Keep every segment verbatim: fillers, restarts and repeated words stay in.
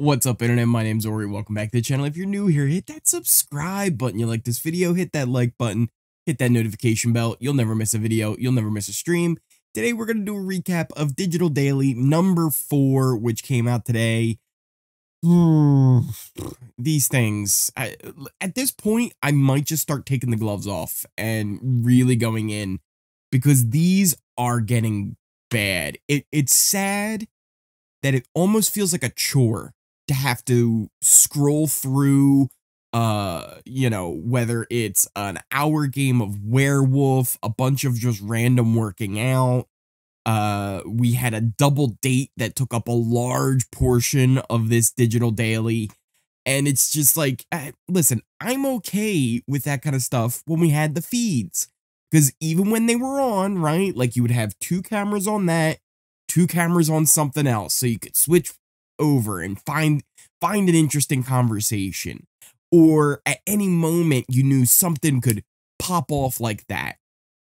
What's up, internet? My name's Ori. Welcome back to the channel. If you're new here, hit that subscribe button. You like this video, hit that like button, hit that notification bell. You'll never miss a video. You'll never miss a stream. Today, we're going to do a recap of Digital Daily number four, which came out today. These things, I, at this point, I might just start taking the gloves off and really going in because these are getting bad. It, it's sad that it almost feels like a chore to have to scroll through, uh, you know, whether it's an hour game of werewolf, a bunch of just random working out. Uh, we had a double date that took up a large portion of this Digital Daily. And it's just like, I, listen, I'm okay with that kind of stuff when we had the feeds. Because even when they were on, right, like you would have two cameras on that, two cameras on something else. So you could switch over and find find an interesting conversation, or at any moment you knew something could pop off like that.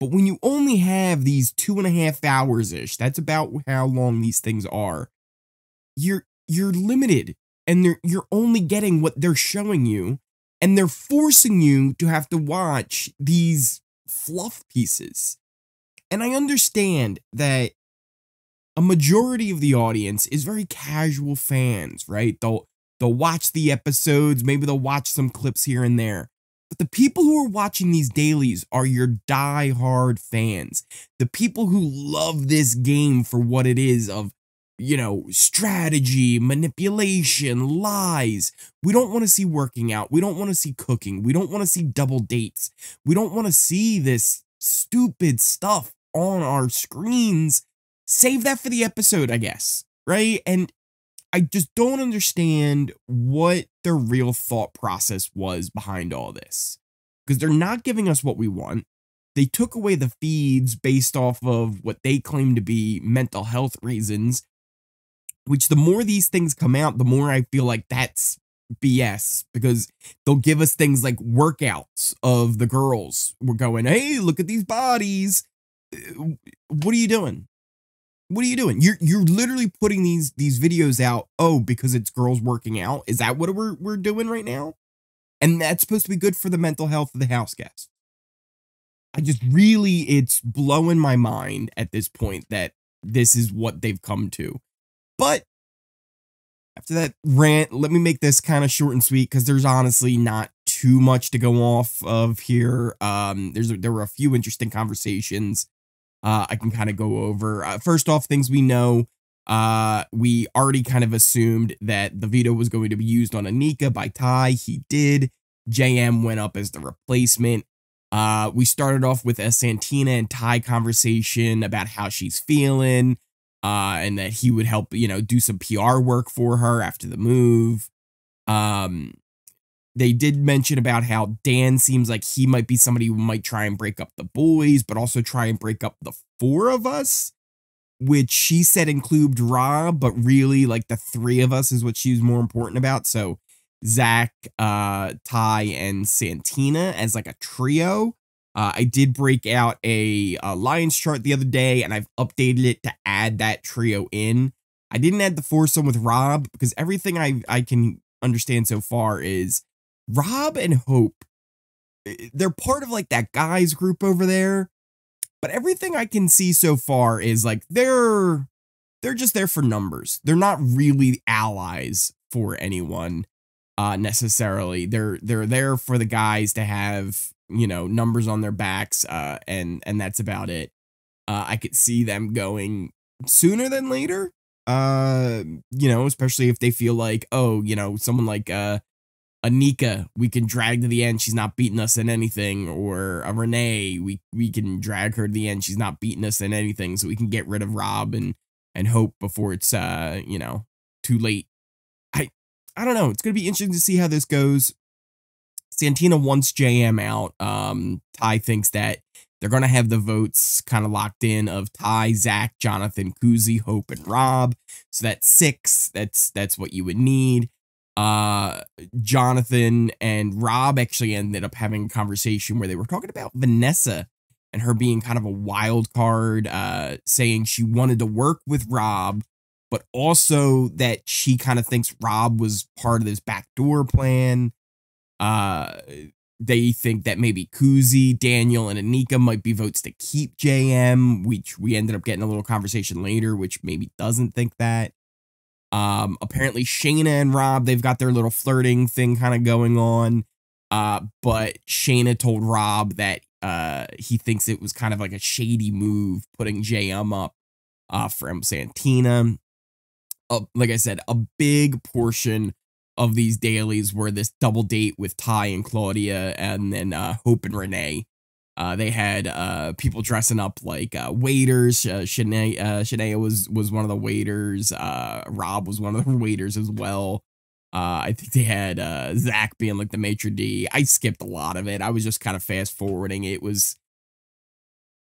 But when you only have these two and a half hours ish, that's about how long these things are, you're you're limited, and they're you're only getting what they're showing you, and they're forcing you to have to watch these fluff pieces. And I understand that a majority of the audience is very casual fans, right? They'll, they'll watch the episodes, maybe they'll watch some clips here and there. But the people who are watching these dailies are your die-hard fans. The people who love this game for what it is of, you know, strategy, manipulation, lies. We don't want to see working out. We don't want to see cooking. We don't want to see double dates. We don't want to see this stupid stuff on our screens. Save that for the episode, I guess, right? And I just don't understand what their real thought process was behind all this, because they're not giving us what we want. They took away the feeds based off of what they claim to be mental health reasons, which the more these things come out, the more I feel like that's B S, because they'll give us things like workouts of the girls. We're going, hey, look at these bodies. What are you doing? What are you doing? You're you're literally putting these these videos out. Oh, because it's girls working out. Is that what we're we're doing right now? And that's supposed to be good for the mental health of the house guests. I just really, it's blowing my mind at this point that this is what they've come to. But after that rant, let me make this kind of short and sweet because there's honestly not too much to go off of here. Um, there's there were a few interesting conversations. Uh, I can kind of go over. Uh, first off, things we know, uh, we already kind of assumed that the veto was going to be used on Anika by Ty. He did. J M went up as the replacement. Uh, we started off with a Santina and Ty conversation about how she's feeling uh, and that he would help, you know, do some P R work for her after the move. Um, they did mention about how Dan seems like he might be somebody who might try and break up the boys, but also try and break up the four of us, which she said included Rob, but really like the three of us is what she was more important about. So Zach, uh, Ty, and Santina as like a trio. Uh, I did break out a, a Lions chart the other day, and I've updated it to add that trio in. I didn't add the foursome with Rob because everything I, I can understand so far is Rob and Hope, they're part of like that guys group over there, but everything I can see so far is like they're they're just there for numbers. They're not really allies for anyone uh, necessarily. They're they're there for the guys to have, you know, numbers on their backs, uh, and and that's about it. Uh, I could see them going sooner than later. Uh, you know, especially if they feel like, oh, you know, someone like uh. Anika, we can drag to the end. She's not beating us in anything. Or a Renee, we, we can drag her to the end. She's not beating us in anything. So we can get rid of Rob and, and Hope before it's, uh, you know, too late. I, I don't know. It's going to be interesting to see how this goes. Santina wants J M out. Um, Ty thinks that they're going to have the votes kind of locked in of Ty, Zach, Jonathan, Kuzie, Hope, and Rob. So that's six. That's, that's what you would need. Uh, Jonathan and Rob actually ended up having a conversation where they were talking about Vanessa and her being kind of a wild card, uh, saying she wanted to work with Rob, but also that she kind of thinks Rob was part of this backdoor plan. Uh, they think that maybe Kuzie, Daniel, and Anika might be votes to keep J M, which we ended up getting a little conversation later, which maybe doesn't think that. Um, apparently Shayna and Rob, they've got their little flirting thing kind of going on. Uh, but Shayna told Rob that uh, he thinks it was kind of like a shady move putting J M up uh, from Santina. Uh, like I said, a big portion of these dailies were this double date with Ty and Claudia, and then uh, Hope and Renee. Uh, they had uh, people dressing up like uh, waiters. Uh, Shanae, uh, Shanae was was one of the waiters. Uh, Rob was one of the waiters as well. Uh, I think they had uh, Zach being like the maitre d'. I skipped a lot of it. I was just kind of fast forwarding. It was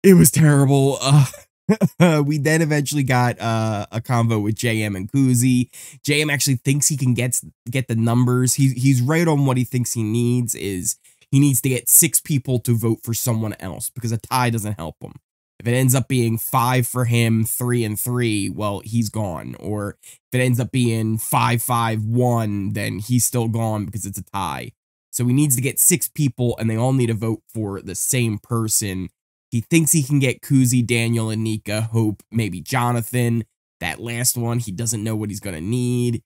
it was terrible. Uh, we then eventually got uh, a convo with J M and Kuzie. J M actually thinks he can get get the numbers. He, he's right on what he thinks he needs is he needs to get six people to vote for someone else because a tie doesn't help him. If it ends up being five for him, three and three, well, he's gone. Or if it ends up being five, five, one, then he's still gone because it's a tie. So he needs to get six people and they all need to vote for the same person. He thinks he can get Kuzie, Daniel, Anika, Hope, maybe Jonathan. That last one, he doesn't know what he's going to need.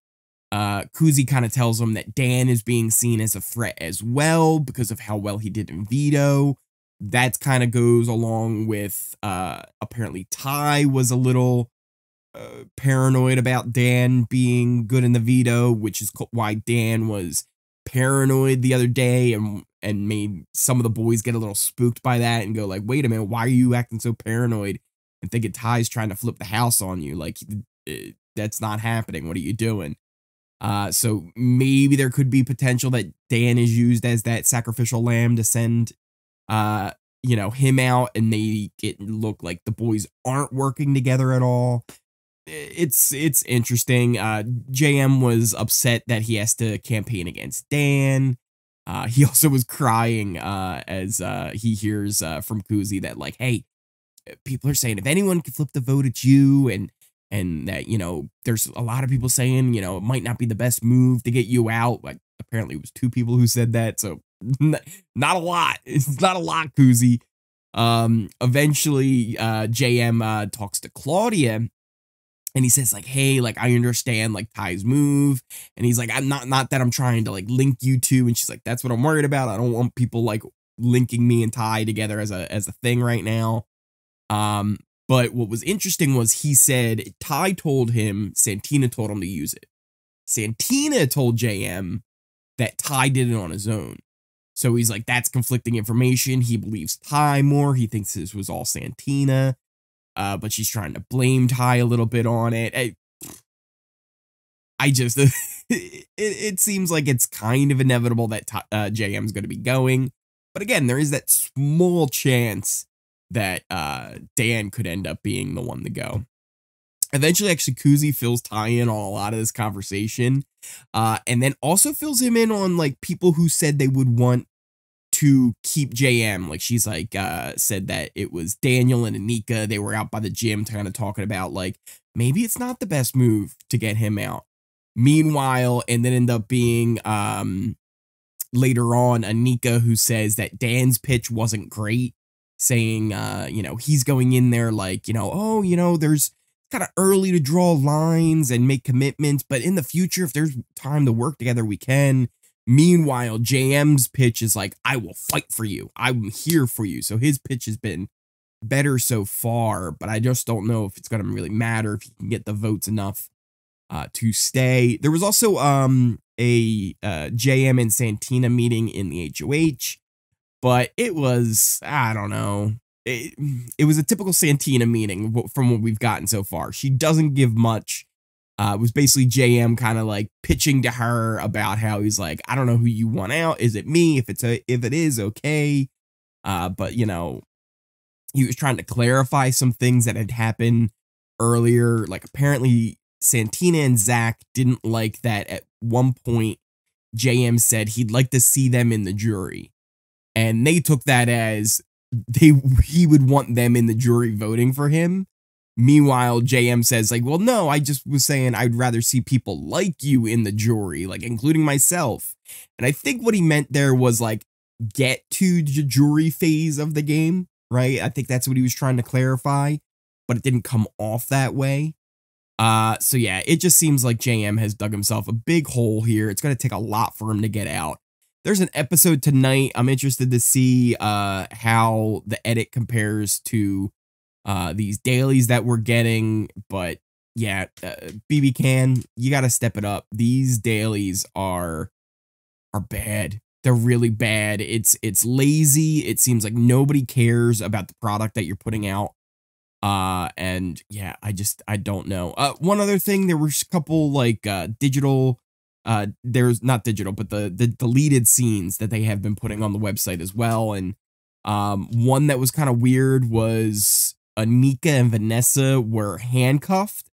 Uh, Kuzie kind of tells him that Dan is being seen as a threat as well because of how well he did in veto. That kind of goes along with uh, apparently Ty was a little uh, paranoid about Dan being good in the veto, which is why Dan was paranoid the other day and and made some of the boys get a little spooked by that and go like, wait a minute, why are you acting so paranoid and thinking Ty's trying to flip the house on you? Like, that's not happening. What are you doing? Uh, so maybe there could be potential that Dan is used as that sacrificial lamb to send, uh, you know, him out and they get look like the boys aren't working together at all. It's, it's interesting. Uh, J M was upset that he has to campaign against Dan. Uh, he also was crying uh, as uh, he hears uh, from Kuzie that, like, hey, people are saying if anyone can flip the vote, it's you. And and that, you know, there's a lot of people saying, you know, it might not be the best move to get you out. Like, apparently it was two people who said that. So not a lot. It's not a lot, Kuzie. Um, eventually, uh, J M uh, talks to Claudia. And he says, like, hey, like, I understand, like, Ty's move. And he's like, I'm not, not that I'm trying to, like, link you two. And she's like, that's what I'm worried about. I don't want people, like, linking me and Ty together as a, as a thing right now. Um, but what was interesting was he said, Ty told him, Santina told him to use it. Santina told J M that Ty did it on his own. So he's like, that's conflicting information. He believes Ty more. He thinks this was all Santina. Uh, but she's trying to blame Ty a little bit on it. I, I just, it, it seems like it's kind of inevitable that Ty, uh, J M is going to be going. But again, there is that small chance that uh, Dan could end up being the one to go. Eventually, actually, Kuzie fills Ty in on a lot of this conversation. Uh, and then also fills him in on like people who said they would want to keep J M. Like she's like uh said that it was Daniel and Anika. They were out by the gym kind of talking about like maybe it's not the best move to get him out. Meanwhile, and then end up being um later on Anika who says that Dan's pitch wasn't great, saying uh you know he's going in there like you know oh you know there's kind of early to draw lines and make commitments, but in the future if there's time to work together we can. Meanwhile, J M's pitch is like, I will fight for you. I'm here for you. So his pitch has been better so far, but I just don't know if it's going to really matter if he can get the votes enough uh, to stay. There was also um, a uh, J M and Santina meeting in the H O H, but it was, I don't know. It, it was a typical Santina meeting from what we've gotten so far. She doesn't give much. Uh, it was basically J M kind of like pitching to her about how he's like, I don't know who you want out. Is it me? If it's a, if it is, okay. Uh, but, you know, he was trying to clarify some things that had happened earlier. Like apparently Santina and Zach didn't like that at one point J M said he'd like to see them in the jury. And they took that as they he would want them in the jury voting for him. Meanwhile, J M says, like, well, no, I just was saying I'd rather see people like you in the jury, like, including myself. And I think what he meant there was, like, get to the jury phase of the game, right? I think that's what he was trying to clarify, but it didn't come off that way. Uh, so, yeah, it just seems like J M has dug himself a big hole here. It's going to take a lot for him to get out. There's an episode tonight. I'm interested to see uh, how the edit compares to Uh, these dailies that we're getting, but yeah, uh, B B Can, you got to step it up. These dailies are are bad. They're really bad. It's it's lazy. It seems like nobody cares about the product that you're putting out. Uh, and yeah, I just I don't know. Uh, one other thing, there were a couple like uh, digital. Uh, there's not digital, but the the deleted scenes that they have been putting on the website as well. And um, one that was kind of weird was Anika and Vanessa were handcuffed,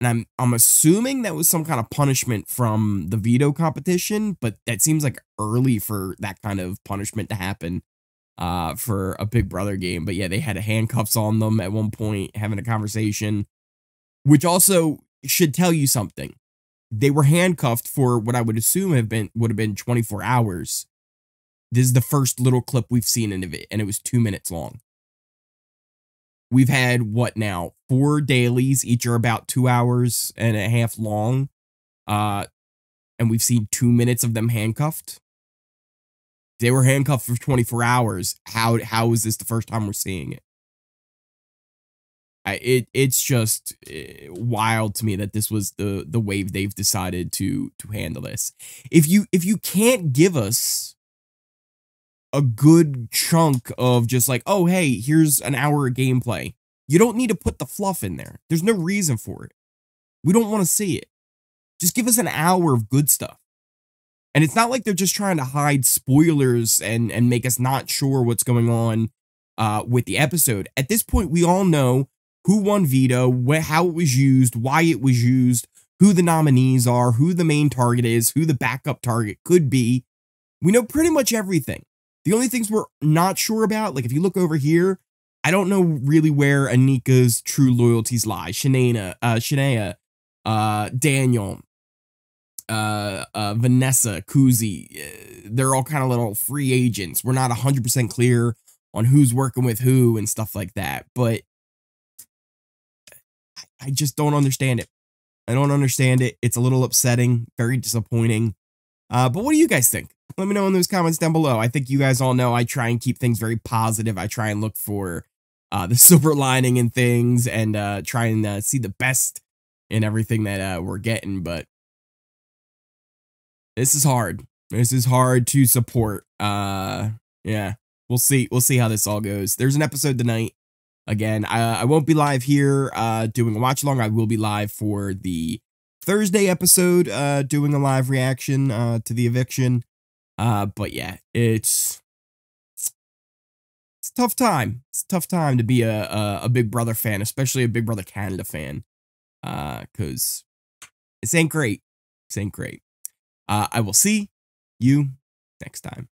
and I'm I'm assuming that was some kind of punishment from the veto competition, but that seems like early for that kind of punishment to happen uh, for a Big Brother game. But yeah, they had handcuffs on them at one point, having a conversation, which also should tell you something. They were handcuffed for what I would assume have been would have been twenty-four hours. This is the first little clip we've seen of it, and it was two minutes long. We've had, what now, four dailies, each are about two hours and a half long, uh, and we've seen two minutes of them handcuffed. They were handcuffed for twenty-four hours. How how is this the first time we're seeing it? I, it it's just wild to me that this was the the wave they've decided to to handle this. If you if you can't give us a good chunk of just like, oh, hey, here's an hour of gameplay, you don't need to put the fluff in there. There's no reason for it. We don't want to see it. Just give us an hour of good stuff. And it's not like they're just trying to hide spoilers and, and make us not sure what's going on uh, with the episode. At this point, we all know who won veto, wh how it was used, why it was used, who the nominees are, who the main target is, who the backup target could be. We know pretty much everything. The only things we're not sure about, like if you look over here, I don't know really where Anika's true loyalties lie. Shayna, uh, Shayna, uh, Daniel, uh, uh, Vanessa, Kuzie, uh, they're all kind of little free agents. We're not one hundred percent clear on who's working with who and stuff like that. But I just don't understand it. I don't understand it. It's a little upsetting, very disappointing. Uh, but what do you guys think? Let me know in those comments down below. I think you guys all know I try and keep things very positive. I try and look for uh, the silver lining in things and uh, try and uh, see the best in everything that uh, we're getting. But this is hard. This is hard to support. Uh, yeah, we'll see. We'll see how this all goes. There's an episode tonight. Again, I, I won't be live here uh, doing a watch along. I will be live for the Thursday episode, uh, doing a live reaction uh, to the eviction. Uh, but yeah, it's, it's a tough time. It's a tough time to be a, a, a Big Brother fan, especially a Big Brother Canada fan. Uh, cause this ain't great. This ain't great. Uh, I will see you next time.